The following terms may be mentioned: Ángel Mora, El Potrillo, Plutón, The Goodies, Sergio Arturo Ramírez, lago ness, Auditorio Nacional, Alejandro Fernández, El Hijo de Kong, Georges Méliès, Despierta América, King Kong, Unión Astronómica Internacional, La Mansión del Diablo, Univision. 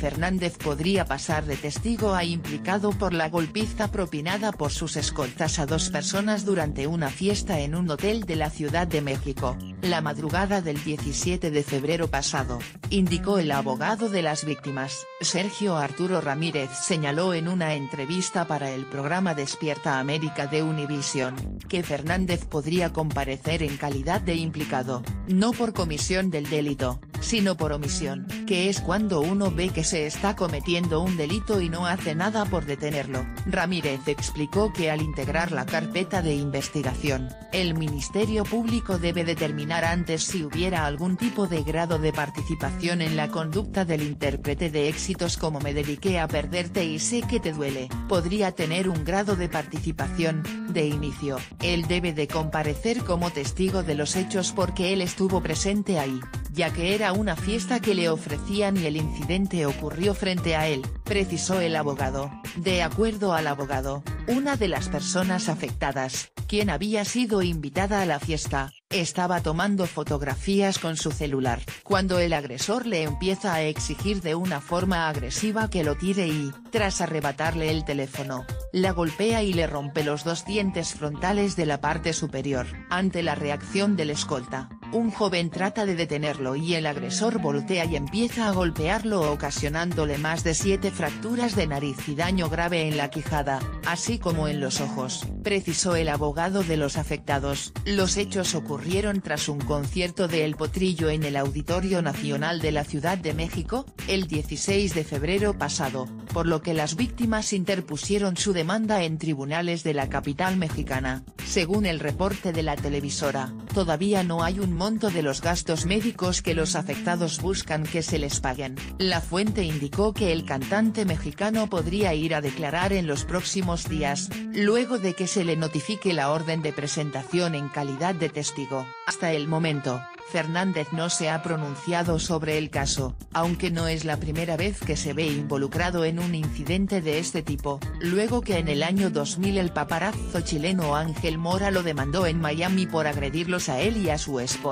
Fernández podría pasar de testigo a implicado por la golpiza propinada por sus escoltas a dos personas durante una fiesta en un hotel de la Ciudad de México, la madrugada del 17 de febrero pasado, indicó el abogado de las víctimas. Sergio Arturo Ramírez señaló en una entrevista para el programa Despierta América de Univision, que Fernández podría comparecer en calidad de implicado, no por comisión del delito, sino por omisión, que es cuando uno ve que se está cometiendo un delito y no hace nada por detenerlo. Ramírez explicó que al integrar la carpeta de investigación, el Ministerio Público debe determinar antes si hubiera algún tipo de grado de participación en la conducta del intérprete de éxitos como Me dediqué a perderte y sé que te duele. Podría tener un grado de participación. De inicio, él debe de comparecer como testigo de los hechos porque él estuvo presente ahí, ya que era una fiesta que le ofrecían y el incidente ocurrió frente a él, precisó el abogado. De acuerdo al abogado, una de las personas afectadas, quien había sido invitada a la fiesta, estaba tomando fotografías con su celular, cuando el agresor le empieza a exigir de una forma agresiva que lo tire y, tras arrebatarle el teléfono, la golpea y le rompe los dos dientes frontales de la parte superior. Ante la reacción del escolta, un joven trata de detenerlo y el agresor voltea y empieza a golpearlo, ocasionándole más de 7 fracturas de nariz y daño grave en la quijada, así como en los ojos, precisó el abogado de los afectados. Los hechos ocurrieron tras un concierto de El Potrillo en el Auditorio Nacional de la Ciudad de México, el 16 de febrero pasado, por lo que las víctimas interpusieron su demanda en tribunales de la capital mexicana. Según el reporte de la televisora, todavía no hay un monto de los gastos médicos que los afectados buscan que se les paguen. La fuente indicó que el cantante mexicano podría ir a declarar en los próximos días, luego de que se le notifique la orden de presentación en calidad de testigo. Hasta el momento, Fernández no se ha pronunciado sobre el caso, aunque no es la primera vez que se ve involucrado en un incidente de este tipo, luego que en el año 2000 el paparazzo chileno Ángel Mora lo demandó en Miami por agredirlos a él y a su esposa.